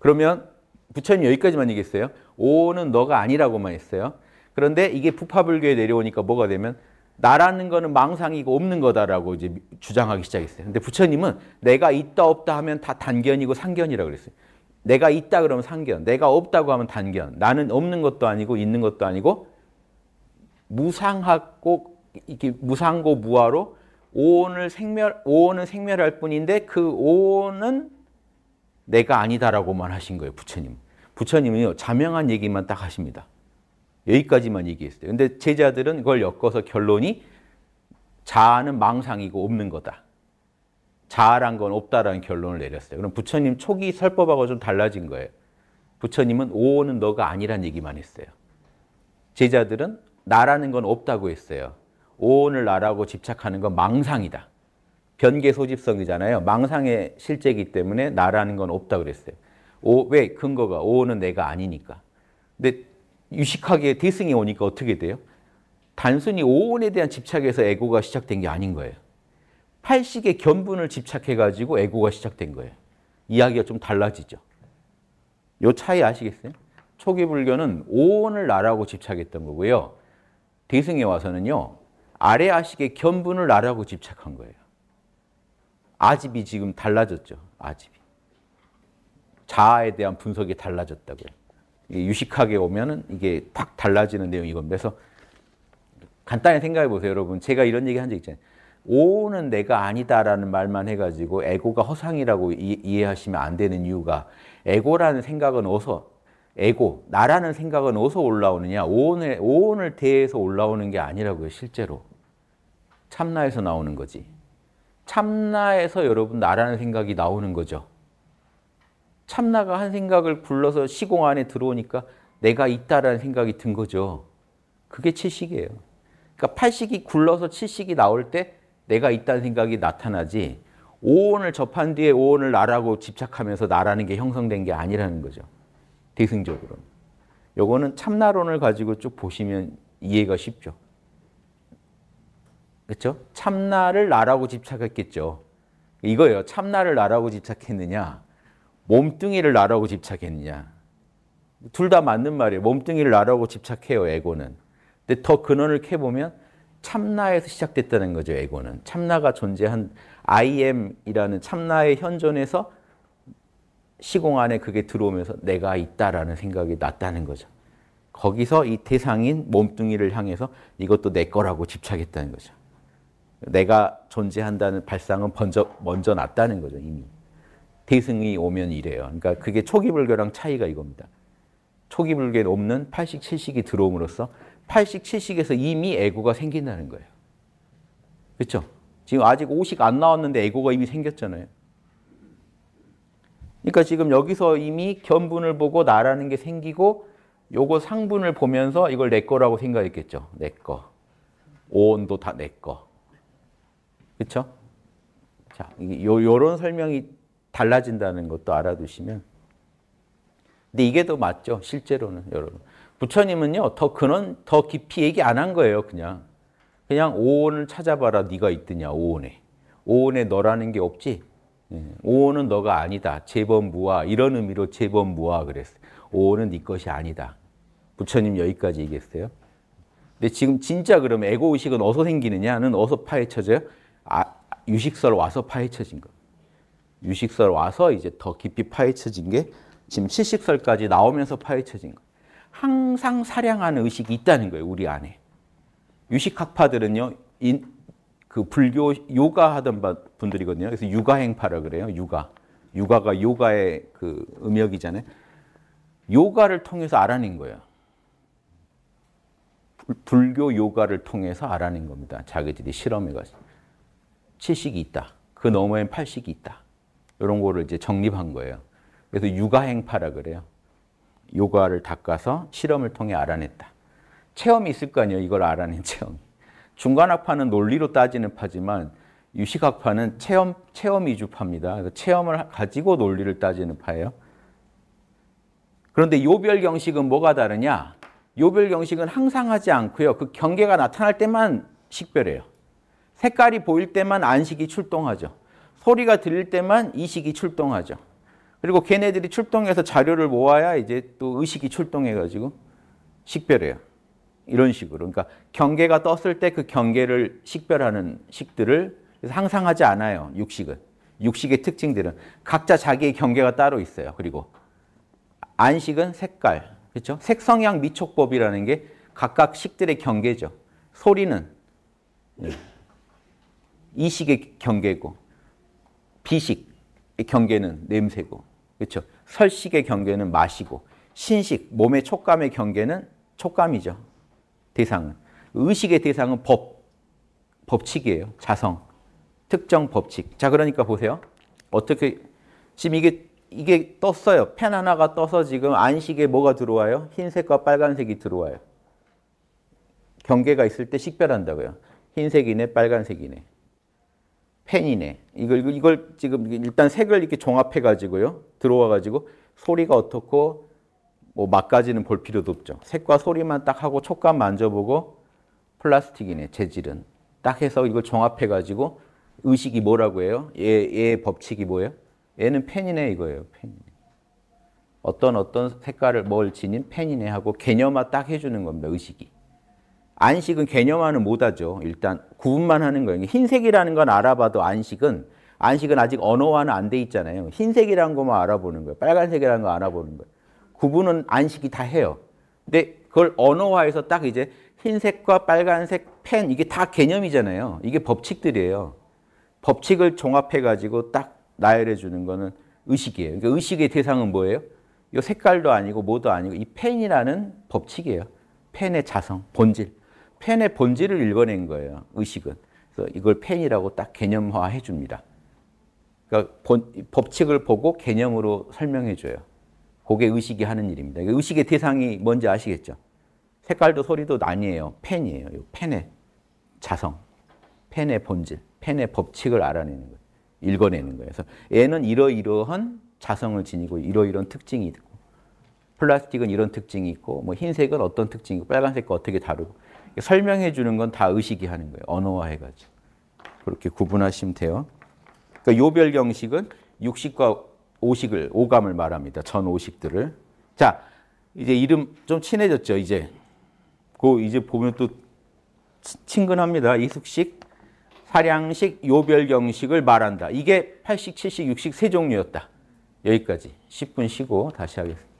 그러면 부처님 여기까지만 얘기했어요. 오온은 너가 아니라고만 했어요. 그런데 이게 부파불교에 내려오니까 뭐가 되면 나라는 거는 망상이고 없는 거다라고 이제 주장하기 시작했어요. 근데 부처님은 내가 있다 없다 하면 다 단견이고 상견이라고 그랬어요. 내가 있다 그러면 상견, 내가 없다고 하면 단견. 나는 없는 것도 아니고 있는 것도 아니고 무상하고 이렇게 무상고 무아로 오온을 생멸, 오온은 생멸할 뿐인데 그 오온은 내가 아니다라고만 하신 거예요, 부처님. 부처님은요, 자명한 얘기만 딱 하십니다. 여기까지만 얘기했어요. 근데 제자들은 그걸 엮어서 결론이 자아는 망상이고 없는 거다. 자아란 건 없다라는 결론을 내렸어요. 그럼 부처님 초기 설법하고 좀 달라진 거예요. 부처님은 오온은 너가 아니란 얘기만 했어요. 제자들은 나라는 건 없다고 했어요. 오온을 나라고 집착하는 건 망상이다. 변계 소집성이잖아요. 망상의 실재이기 때문에 나라는 건 없다고 그랬어요. 오, 왜? 근거가 오온은 내가 아니니까. 근데 유식하게 대승이 오니까 어떻게 돼요? 단순히 오온에 대한 집착에서 애고가 시작된 게 아닌 거예요. 팔식의 견분을 집착해가지고 애고가 시작된 거예요. 이야기가 좀 달라지죠. 요 차이 아시겠어요? 초기 불교는 오온을 나라고 집착했던 거고요. 대승에 와서는요, 아래 아식의 견분을 나라고 집착한 거예요. 아집이 지금 달라졌죠. 아집이. 자아에 대한 분석이 달라졌다고요. 유식하게 오면은 이게 팍 달라지는 내용이 건데, 그래서 간단히 생각해 보세요, 여러분. 제가 이런 얘기 한 적 있잖아요. 오는 내가 아니다라는 말만 해가지고 에고가 허상이라고 이, 이해하시면 안 되는 이유가, 에고라는 생각은 어서, 에고, 나라는 생각은 어디서 올라오느냐? 오온을, 오온을 대해서 올라오는 게 아니라고요, 실제로. 참나에서 나오는 거지. 참나에서 여러분 나라는 생각이 나오는 거죠. 참나가 한 생각을 불러서 시공 안에 들어오니까 내가 있다라는 생각이 든 거죠. 그게 칠식이에요. 그러니까 팔식이 굴러서 칠식이 나올 때 내가 있다는 생각이 나타나지, 오온을 접한 뒤에 오온을 나라고 집착하면서 나라는 게 형성된 게 아니라는 거죠. 대승적으로는. 요거는 참나론을 가지고 쭉 보시면 이해가 쉽죠. 그렇죠? 참나를 나라고 집착했겠죠. 이거예요. 참나를 나라고 집착했느냐, 몸뚱이를 나라고 집착했느냐. 둘 다 맞는 말이에요. 몸뚱이를 나라고 집착해요, 에고는. 근데 더 근원을 캐보면 참나에서 시작됐다는 거죠, 에고는. 참나가 존재한 I am이라는 참나의 현존에서 시공 안에 그게 들어오면서 내가 있다라는 생각이 났다는 거죠. 거기서 이 대상인 몸뚱이를 향해서 이것도 내 거라고 집착했다는 거죠. 내가 존재한다는 발상은 먼저, 먼저 났다는 거죠, 이미. 대승이 오면 이래요. 그러니까 그게 초기 불교랑 차이가 이겁니다. 초기 불교에는 없는 팔식, 칠식이 들어옴으로써 팔식, 칠식에서 이미 에고가 생긴다는 거예요. 그렇죠? 지금 아직 오식 안 나왔는데 에고가 이미 생겼잖아요. 그러니까 지금 여기서 이미 견분을 보고 나라는 게 생기고, 요거 상분을 보면서 이걸 내 거라고 생각했겠죠. 내 거. 오온도 다 내 거. 그렇죠? 자, 요, 요런 설명이 달라진다는 것도 알아두시면. 근데 이게 더 맞죠, 실제로는, 여러분. 부처님은요, 더 근원, 더 깊이 얘기 안 한 거예요, 그냥. 그냥 오온을 찾아봐라, 네가 있더냐, 오온에. 오온에 너라는 게 없지? 오온은 너가 아니다. 재범무아, 이런 의미로 재범무아 그랬어요. 오온은 네 것이 아니다. 부처님 여기까지 얘기했어요. 근데 지금 진짜 그럼 에고의식은 어디서 생기느냐는 어디서 파헤쳐져요? 아, 유식설 와서 파헤쳐진 거. 유식설 와서 이제 더 깊이 파헤쳐진 게 지금 칠식설까지 나오면서 파헤쳐진 거. 항상 사량하는 의식이 있다는 거예요, 우리 안에. 유식학파들은요, 인, 그 불교 요가 하던 분들이거든요. 그래서 육아행파라 그래요. 육아. 육아가 요가의 그 음역이잖아요. 요가를 통해서 알아낸 거예요. 불교 요가를 통해서 알아낸 겁니다. 자기들이 실험해가지고. 칠식이 있다. 그 너머엔 팔식이 있다. 이런 거를 이제 정립한 거예요. 그래서 육아행파라 그래요. 요가를 닦아서 실험을 통해 알아냈다. 체험이 있을 거 아니에요. 이걸 알아낸 체험. 중간학파는 논리로 따지는 파지만 유식학파는 체험, 체험 위주파입니다. 그래서 체험을 가지고 논리를 따지는 파예요. 그런데 요별 경식은 뭐가 다르냐? 요별 경식은 항상 하지 않고요. 그 경계가 나타날 때만 식별해요. 색깔이 보일 때만 안식이 출동하죠. 소리가 들릴 때만 이식이 출동하죠. 그리고 걔네들이 출동해서 자료를 모아야 이제 또 의식이 출동해가지고 식별해요. 이런 식으로. 그러니까 경계가 떴을 때 그 경계를 식별하는 식들을 그래서 항상 하지 않아요, 육식은. 육식의 특징들은. 각자 자기의 경계가 따로 있어요. 그리고 안식은 색깔, 그렇죠? 색성향 미촉법이라는 게 각각 식들의 경계죠. 소리는 이식의 경계고, 비식의 경계는 냄새고, 그렇죠? 설식의 경계는 맛이고, 신식, 몸의 촉감의 경계는 촉감이죠. 대상은. 의식의 대상은 법, 법칙이에요. 자성, 특정 법칙. 자, 그러니까 보세요. 어떻게, 지금 이게, 이게 떴어요. 펜 하나가 떠서 지금 안식에 뭐가 들어와요? 흰색과 빨간색이 들어와요. 경계가 있을 때 식별한다고요. 흰색이네, 빨간색이네. 펜이네. 이걸, 이걸 지금 일단 색을 이렇게 종합해가지고요. 들어와가지고 소리가 어떻고 뭐 맛까지는 볼 필요도 없죠. 색과 소리만 딱 하고 촉감 만져보고 플라스틱이네, 재질은. 딱 해서 이걸 종합해가지고 의식이 뭐라고 해요? 얘, 얘의 법칙이 뭐예요? 얘는 펜이네 이거예요. 펜이네. 어떤 어떤 색깔을 뭘 지닌 펜이네 하고 개념화 딱 해주는 겁니다. 의식이. 안식은 개념화는 못하죠. 일단 구분만 하는 거예요. 흰색이라는 건 알아봐도 안식은 안식은 아직 언어화는 안 돼 있잖아요. 흰색이라는 것만 알아보는 거예요. 빨간색이라는 거 알아보는 거예요. 구분은 안식이 다 해요. 근데 그걸 언어화해서 딱 이제 흰색과 빨간색, 펜 이게 다 개념이잖아요. 이게 법칙들이에요. 법칙을 종합해가지고 딱 나열해 주는 거는 의식이에요. 그러니까 의식의 대상은 뭐예요? 이 색깔도 아니고 뭐도 아니고 이 펜이라는 법칙이에요. 펜의 자성, 본질. 펜의 본질을 읽어낸 거예요. 의식은. 그래서 이걸 펜이라고 딱 개념화해 줍니다. 그러니까 본, 법칙을 보고 개념으로 설명해 줘요. 그게 의식이 하는 일입니다. 그러니까 의식의 대상이 뭔지 아시겠죠? 색깔도 소리도 아니에요. 펜이에요. 이 펜의 자성, 펜의 본질, 펜의 법칙을 알아내는 거예요. 읽어내는 거예요. 그래서 얘는 이러이러한 자성을 지니고 이러이러한 특징이 있고 플라스틱은 이런 특징이 있고 뭐 흰색은 어떤 특징이 있고 빨간색과 어떻게 다르고 설명해 주는 건 다 의식이 하는 거예요. 언어화해가지고. 그렇게 구분하시면 돼요. 그러니까 요별 경식은 육식과 오식을, 오감을 말합니다. 전 오식들을. 자, 이제 이름 좀 친해졌죠, 이제. 그 이제 보면 또 친근합니다. 이숙식, 사량식, 요별 경식을 말한다. 이게 팔식, 칠식, 육식 세 종류였다. 여기까지 십 분 쉬고 다시 하겠습니다.